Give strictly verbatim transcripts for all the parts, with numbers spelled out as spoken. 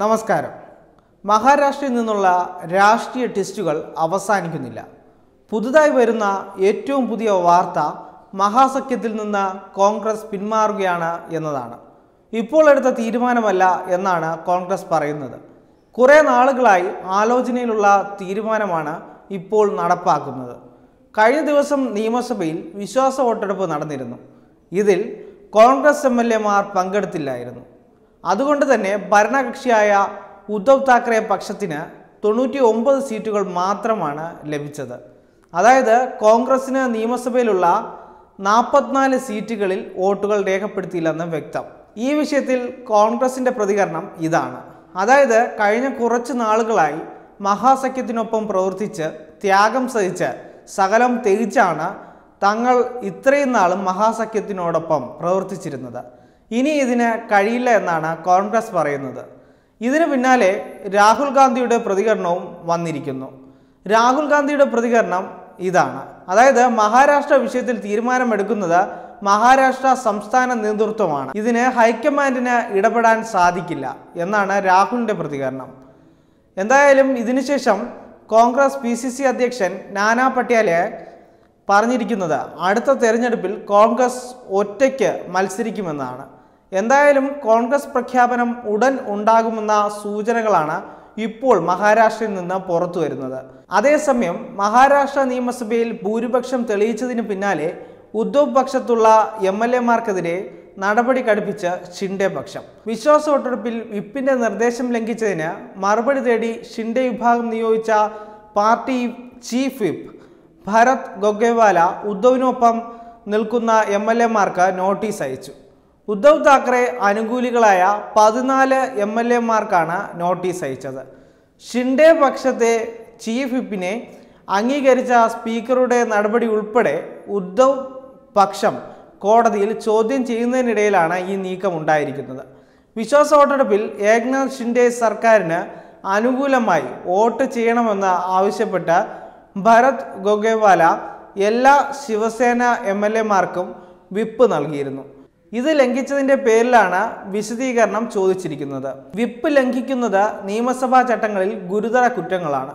നമസ്കാരം. മഹാരാഷ്ട്രയിൽ നിന്നുള്ള രാഷ്ട്രീയ ടെസ്റ്റുകൾ അവസാനിക്കുന്നില്ല. പുതുതായി വരുന്ന ഏറ്റവും പുതിയ വാർത്ത മഹാസഖ്യത്തിൽ നിന്ന് കോൺഗ്രസ് പിന്മാറുകയാണ് എന്നതാണ്. ഇപ്പോൾ എടുത്ത തീരുമാനമല്ല എന്നാണ് കോൺഗ്രസ് പറയുന്നത്. കുറേ നാളുകളായി ആലോചനയിലുള്ള തീരുമാനമാണ് ഇപ്പോൾ നടപ്പാക്കുന്നത്. കഴിഞ്ഞ ദിവസം നിയമസഭയിൽ വിശ്വാസ വോട്ടെടുപ്പ് നടന്നിരുന്നു. ഇതിൽ കോൺഗ്രസ് എം എൽ എമാർ പങ്കെടുത്തില്ലായിരുന്നു. അതുകൊണ്ട് തന്നെ ഭരണകക്ഷിയായ ഉദ്ധവ് താക്കറെ പക്ഷത്തിന് തൊണ്ണൂറ്റി ഒമ്പത് സീറ്റുകൾ മാത്രമാണ് ലഭിച്ചത്. അതായത് കോൺഗ്രസിന് നിയമസഭയിലുള്ള നാൽപ്പത്തിനാല് സീറ്റുകളിൽ വോട്ടുകൾ രേഖപ്പെടുത്തിയില്ലെന്ന് വ്യക്തം. ഈ വിഷയത്തിൽ കോൺഗ്രസിൻ്റെ പ്രതികരണം ഇതാണ്. അതായത് കഴിഞ്ഞ കുറച്ച് നാളുകളായി മഹാസഖ്യത്തിനൊപ്പം പ്രവർത്തിച്ച് ത്യാഗം സഹിച്ച് സകലം ത്യജിച്ചാണ് തങ്ങൾ ഇത്രയും നാളും മഹാസഖ്യത്തിനോടൊപ്പം പ്രവർത്തിച്ചിരുന്നത്. ഇനി ഇതിന് കഴിയില്ല എന്നാണ് കോൺഗ്രസ് പറയുന്നത്. ഇതിന് പിന്നാലെ രാഹുൽ ഗാന്ധിയുടെ പ്രതികരണവും വന്നിരിക്കുന്നു. രാഹുൽ ഗാന്ധിയുടെ പ്രതികരണം ഇതാണ്. അതായത് മഹാരാഷ്ട്ര വിഷയത്തിൽ തീരുമാനമെടുക്കുന്നത് മഹാരാഷ്ട്ര സംസ്ഥാന നേതൃത്വമാണ്. ഇതിന് ഹൈക്കമാൻഡിന് ഇടപെടാൻ സാധിക്കില്ല എന്നാണ് രാഹുലിൻ്റെ പ്രതികരണം. എന്തായാലും ഇതിനുശേഷം കോൺഗ്രസ് പി സി സി അധ്യക്ഷൻ നാനാ പട്ടേലെ പറഞ്ഞിരിക്കുന്നത് അടുത്ത തെരഞ്ഞെടുപ്പിൽ കോൺഗ്രസ് ഒറ്റയ്ക്ക് മത്സരിക്കുമെന്നാണ്. എന്തായാലും കോൺഗ്രസ് പ്രഖ്യാപനം ഉടൻ ഉണ്ടാകുമെന്ന സൂചനകളാണ് ഇപ്പോൾ മഹാരാഷ്ട്രയിൽ നിന്ന് പുറത്തു വരുന്നത്. അതേസമയം മഹാരാഷ്ട്ര നിയമസഭയിൽ ഭൂരിപക്ഷം തെളിയിച്ചതിന് പിന്നാലെ ഉദ്ധവ് പക്ഷത്തുള്ള എം എൽ എമാർക്കെതിരെ നടപടി കടുപ്പിച്ച് ഷിൻഡെ പക്ഷം. വിശ്വാസ വോട്ടെടുപ്പിൽ വിപ്പിൻ്റെ നിർദ്ദേശം ലംഘിച്ചതിന് മറുപടി തേടി ഷിൻഡെ വിഭാഗം നിയോഗിച്ച party chief whip Bharat Gogawale ഉദ്ധവിനൊപ്പം നിൽക്കുന്ന എം എൽ എമാർക്ക് നോട്ടീസ് അയച്ചു. ഉദ്ധവ് താക്കറെ അനുകൂലികളായ പതിനാല് എം എൽ എമാർക്കാണ് നോട്ടീസ് അയച്ചത്. ഷിൻഡെ പക്ഷത്തെ ചീഫ് വിപ്പിനെ അംഗീകരിച്ച സ്പീക്കറുടെ നടപടി ഉൾപ്പെടെ ഉദ്ധവ് പക്ഷം കോടതിയിൽ ചോദ്യം ചെയ്യുന്നതിനിടയിലാണ് ഈ നീക്കം ഉണ്ടായിരിക്കുന്നത്. വിശ്വാസ വോട്ടെടുപ്പിൽ ഏക്നാഥ് ഷിൻഡെ സർക്കാരിന് അനുകൂലമായി വോട്ട് ചെയ്യണമെന്ന് ആവശ്യപ്പെട്ട് ഭരത് ഗൊഗേവാല എല്ലാ ശിവസേന എം എൽ എമാർക്കും വിപ്പ് നൽകിയിരുന്നു. ഇത് ലംഘിച്ചതിൻ്റെ പേരിലാണ് വിശദീകരണം ചോദിച്ചിരിക്കുന്നത്. വിപ്പ് ലംഘിക്കുന്നത് നിയമസഭാ ചട്ടങ്ങളിൽ ഗുരുതര കുറ്റങ്ങളാണ്.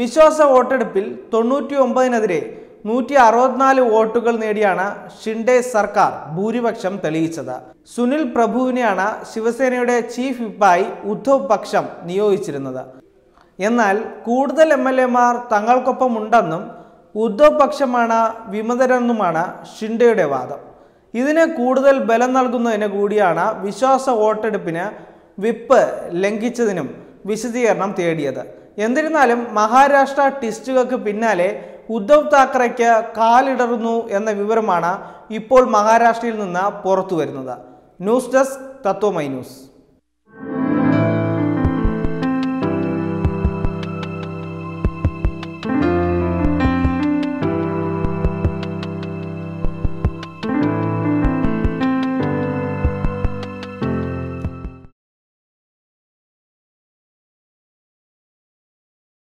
വിശ്വാസ വോട്ടെടുപ്പിൽ തൊണ്ണൂറ്റി ഒമ്പതിനെതിരെ നൂറ്റി അറുപത്തിനാല് വോട്ടുകൾ നേടിയാണ് ഷിൻഡെ സർക്കാർ ഭൂരിപക്ഷം തെളിയിച്ചത്. സുനിൽ പ്രഭുവിനെയാണ് ശിവസേനയുടെ ചീഫ് വിപ്പായി ഉദ്ധവ് പക്ഷം നിയോഗിച്ചിരുന്നത്. എന്നാൽ കൂടുതൽ എം എൽ എമാർ തങ്ങൾക്കൊപ്പം ഉണ്ടെന്നും ഉദ്ധവ് പക്ഷമാണ് വിമതരെന്നുമാണ് ഷിൻഡെയുടെ വാദം. ഇതിന് കൂടുതൽ ബലം നൽകുന്നതിന് കൂടിയാണ് വിശ്വാസ വോട്ടെടുപ്പിന് വിപ്പ് ലംഘിച്ചതിനും വിശദീകരണം തേടിയത്. എന്നിരുന്നാലും മഹാരാഷ്ട്ര ടെസ്റ്റുകൾക്ക് പിന്നാലെ ഉദ്ധവ് താക്കറയ്ക്ക് കാലിടറുന്നു എന്ന വിവരമാണ് ഇപ്പോൾ മഹാരാഷ്ട്രയിൽ നിന്ന് പുറത്തു വരുന്നത്. News desk Tatwamayi news.